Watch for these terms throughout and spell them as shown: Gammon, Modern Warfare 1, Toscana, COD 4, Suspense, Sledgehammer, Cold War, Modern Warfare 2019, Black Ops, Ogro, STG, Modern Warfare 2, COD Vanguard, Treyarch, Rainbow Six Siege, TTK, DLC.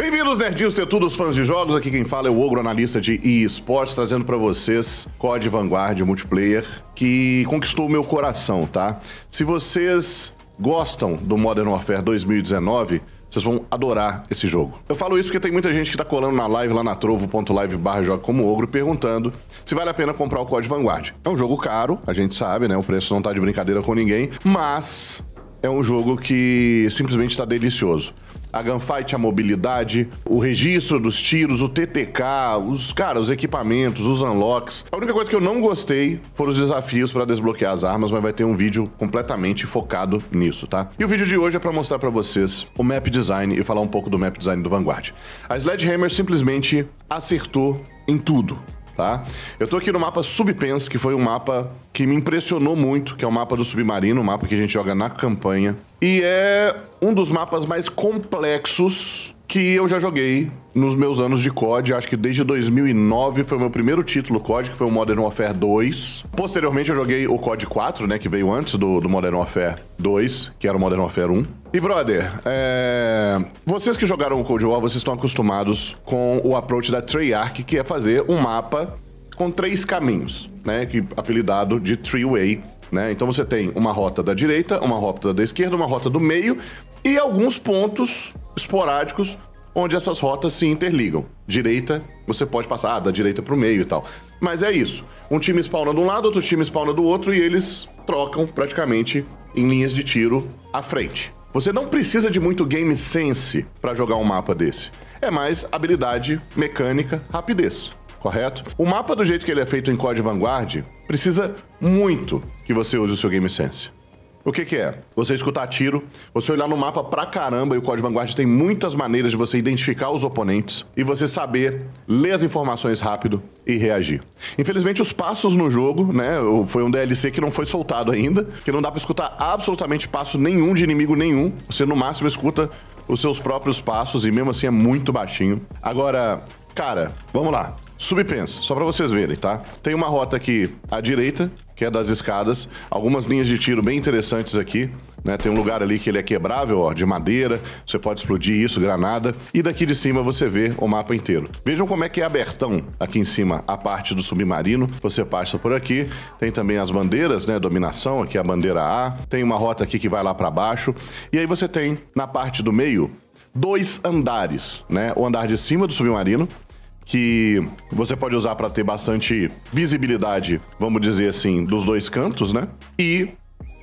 Bem-vindos, nerdinhos, tetudos, fãs de jogos. Aqui quem fala é o Ogro, analista de eSports, trazendo pra vocês COD Vanguard multiplayer, que conquistou o meu coração, tá? Se vocês gostam do Modern Warfare 2019, vocês vão adorar esse jogo. Eu falo isso porque tem muita gente que tá colando na live lá na trovo.live/jogacomoogro perguntando se vale a pena comprar o COD Vanguard. É um jogo caro, a gente sabe, né? O preço não tá de brincadeira com ninguém, mas é um jogo que simplesmente tá delicioso. A gunfight, a mobilidade, o registro dos tiros, o TTK, os equipamentos, os unlocks. A única coisa que eu não gostei foram os desafios para desbloquear as armas, mas vai ter um vídeo completamente focado nisso, tá? E o vídeo de hoje é para mostrar para vocês o map design e falar um pouco do map design do Vanguard. A Sledgehammer simplesmente acertou em tudo, tá? Eu tô aqui no mapa Suspense, que foi um mapa que me impressionou muito, que é o mapa do submarino, um mapa que a gente joga na campanha. E é um dos mapas mais complexos que eu já joguei nos meus anos de COD. Acho que desde 2009 foi o meu primeiro título COD, que foi o Modern Warfare 2. Posteriormente eu joguei o COD 4, né, que veio antes do Modern Warfare 2, que era o Modern Warfare 1. E, brother, vocês que jogaram o Cold War, vocês estão acostumados com o approach da Treyarch, que é fazer um mapa com três caminhos, né, que apelidado de three-way, né? Então você tem uma rota da direita, uma rota da esquerda, uma rota do meio e alguns pontos esporádicos onde essas rotas se interligam. Direita, você pode passar da direita pro meio e tal. Mas é isso. Um time spawna de um lado, outro time spawna do outro e eles trocam praticamente em linhas de tiro à frente. Você não precisa de muito game sense para jogar um mapa desse. É mais habilidade, mecânica, rapidez, correto? O mapa do jeito que ele é feito em COD Vanguard precisa muito que você use o seu game sense. O que que é? Você escutar tiro, você olhar no mapa pra caramba, e o COD Vanguard tem muitas maneiras de você identificar os oponentes e você saber ler as informações rápido e reagir. Infelizmente, os passos no jogo, né, foi um DLC que não foi soltado ainda, que não dá pra escutar absolutamente passo nenhum de inimigo nenhum. Você, no máximo, escuta os seus próprios passos e, mesmo assim, é muito baixinho. Agora, cara, vamos lá. Suspense, só pra vocês verem, tá? Tem uma rota aqui à direita, que é das escadas, algumas linhas de tiro bem interessantes aqui, né? Tem um lugar ali que ele é quebrável, ó, de madeira, você pode explodir isso, granada, e daqui de cima você vê o mapa inteiro. Vejam como é que é abertão aqui em cima, a parte do submarino, você passa por aqui, tem também as bandeiras, né, dominação, aqui a bandeira A, tem uma rota aqui que vai lá pra baixo, e aí você tem, na parte do meio, dois andares, né, o andar de cima do submarino, que você pode usar para ter bastante visibilidade, vamos dizer assim, dos dois cantos, né? E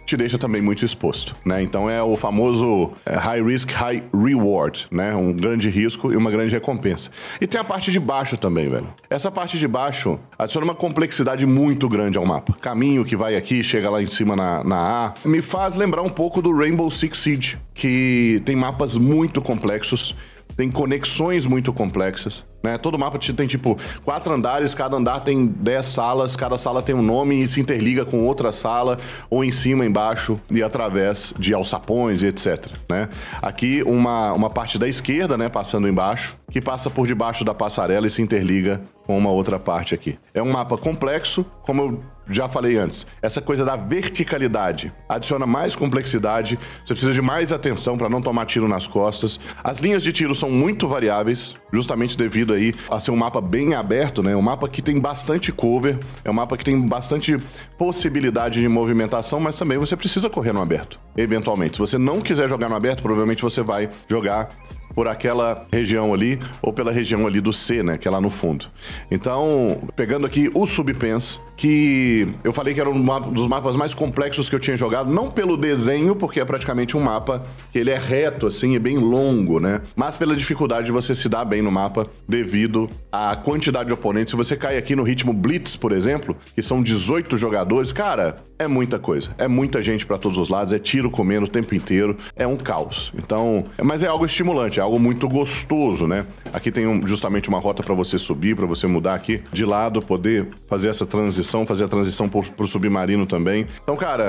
te deixa também muito exposto, né? Então é o famoso high risk, high reward, né? Um grande risco e uma grande recompensa. E tem a parte de baixo também, velho. Essa parte de baixo adiciona uma complexidade muito grande ao mapa. Caminho que vai aqui, chega lá em cima na A, me faz lembrar um pouco do Rainbow Six Siege, que tem mapas muito complexos, tem conexões muito complexas, né? Todo mapa tem, tipo, 4 andares, cada andar tem 10 salas, cada sala tem um nome e se interliga com outra sala, ou em cima, embaixo, e através de alçapões e etc, né? Aqui, uma parte da esquerda, né, passando embaixo, que passa por debaixo da passarela e se interliga com uma outra parte aqui. É um mapa complexo, como eu já falei antes. Essa coisa da verticalidade adiciona mais complexidade, você precisa de mais atenção para não tomar tiro nas costas. As linhas de tiro são muito variáveis, justamente devido aí a ser um mapa bem aberto, né? Um mapa que tem bastante cover, é um mapa que tem bastante possibilidade de movimentação, mas também você precisa correr no aberto, eventualmente. Se você não quiser jogar no aberto, provavelmente você vai jogar por aquela região ali, ou pela região ali do C, né, que é lá no fundo. Então, pegando aqui o Suspense, que eu falei que era um dos mapas mais complexos que eu tinha jogado, não pelo desenho, porque é praticamente um mapa que ele é reto, assim, e bem longo, né, mas pela dificuldade de você se dar bem no mapa, devido à quantidade de oponentes. Se você cai aqui no ritmo Blitz, por exemplo, que são 18 jogadores, cara, é muita coisa, é muita gente pra todos os lados, é tiro comendo o tempo inteiro, é um caos. Então, mas é algo estimulante, é algo muito gostoso, né? Aqui tem justamente uma rota para você subir, para você mudar aqui de lado, poder fazer essa transição, fazer a transição pro submarino também. Então, cara,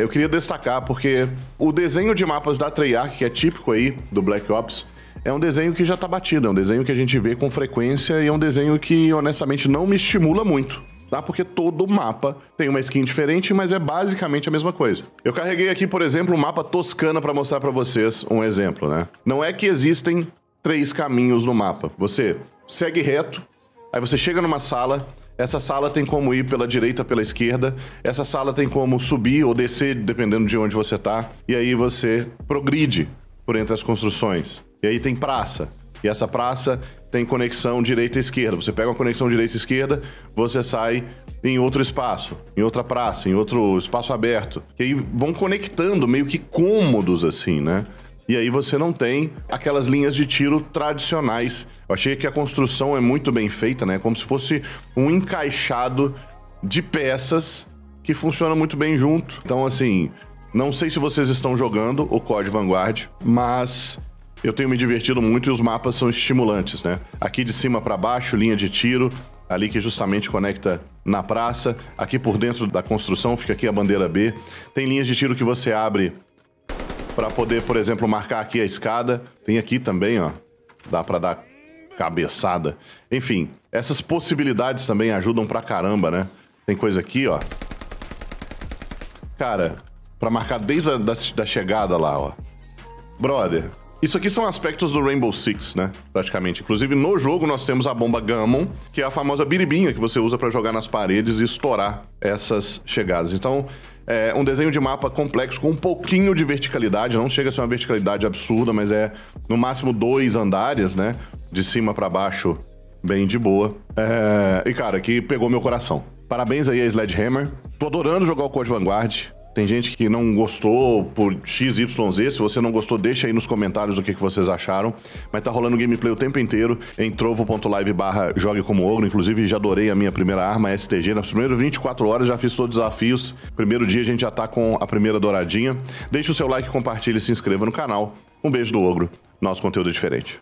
eu queria destacar porque o desenho de mapas da Treyarch, que é típico aí do Black Ops, é um desenho que já tá batido, é um desenho que a gente vê com frequência e é um desenho que, honestamente, não me estimula muito, tá? Porque todo mapa tem uma skin diferente, mas é basicamente a mesma coisa. Eu carreguei aqui, por exemplo, o mapa Toscana para mostrar para vocês um exemplo, né? Não é que existem três caminhos no mapa. Você segue reto, aí você chega numa sala, essa sala tem como ir pela direita, pela esquerda, essa sala tem como subir ou descer, dependendo de onde você tá, e aí você progride por entre as construções. E aí tem praça, e essa praça tem conexão direita e esquerda. Você pega uma conexão direita e esquerda, você sai em outro espaço, em outra praça, em outro espaço aberto. E aí vão conectando meio que cômodos assim, né? E aí você não tem aquelas linhas de tiro tradicionais. Eu achei que a construção é muito bem feita, né? Como se fosse um encaixado de peças que funciona muito bem junto. Então, assim, não sei se vocês estão jogando o COD Vanguard, mas eu tenho me divertido muito e os mapas são estimulantes, né? Aqui de cima para baixo, linha de tiro, ali que justamente conecta na praça. Aqui por dentro da construção fica aqui a bandeira B. Tem linhas de tiro que você abre para poder, por exemplo, marcar aqui a escada. Tem aqui também, ó, dá para dar cabeçada. Enfim, essas possibilidades também ajudam pra caramba, né? Tem coisa aqui, ó. Cara, para marcar desde a da chegada lá, ó. Brother, isso aqui são aspectos do Rainbow Six, né? Praticamente. Inclusive, no jogo, nós temos a bomba Gammon, que é a famosa biribinha que você usa pra jogar nas paredes e estourar essas chegadas. Então, é um desenho de mapa complexo com um pouquinho de verticalidade. Não chega a ser uma verticalidade absurda, mas é, no máximo, 2 andares, né? De cima pra baixo, bem de boa. E, cara, aqui pegou meu coração. Parabéns aí a Sledgehammer. Tô adorando jogar o COD Vanguard. Tem gente que não gostou por XYZ, se você não gostou, deixa aí nos comentários o que vocês acharam. Mas tá rolando gameplay o tempo inteiro em trovo.live/jogue como ogro. Inclusive, já adorei a minha primeira arma, a STG. Nas primeiras 24 horas já fiz todos os desafios. Primeiro dia a gente já tá com a primeira douradinha. Deixa o seu like, compartilhe e se inscreva no canal. Um beijo do Ogro, nosso conteúdo é diferente.